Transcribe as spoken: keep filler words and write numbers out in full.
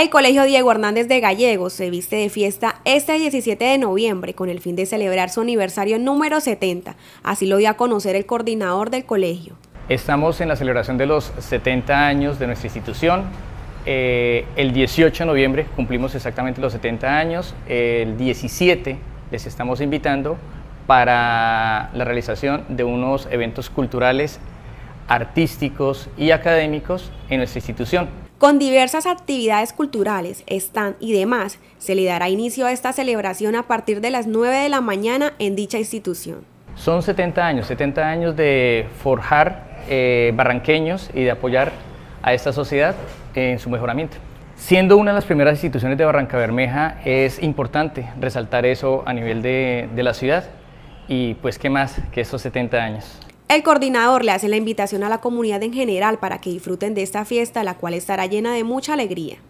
El Colegio Diego Hernández de Gallegos se viste de fiesta este diecisiete de noviembre con el fin de celebrar su aniversario número setenta, así lo dio a conocer el coordinador del colegio. Estamos en la celebración de los setenta años de nuestra institución. Eh, el dieciocho de noviembre cumplimos exactamente los setenta años, el diecisiete les estamos invitando para la realización de unos eventos culturales, artísticos y académicos en nuestra institución. Con diversas actividades culturales, stand y demás, se le dará inicio a esta celebración a partir de las nueve de la mañana en dicha institución. Son setenta años, setenta años de forjar eh, barranqueños y de apoyar a esta sociedad en su mejoramiento. Siendo una de las primeras instituciones de Barranca Bermeja, es importante resaltar eso a nivel de, de la ciudad y pues qué más que esos setenta años. El coordinador le hace la invitación a la comunidad en general para que disfruten de esta fiesta, la cual estará llena de mucha alegría.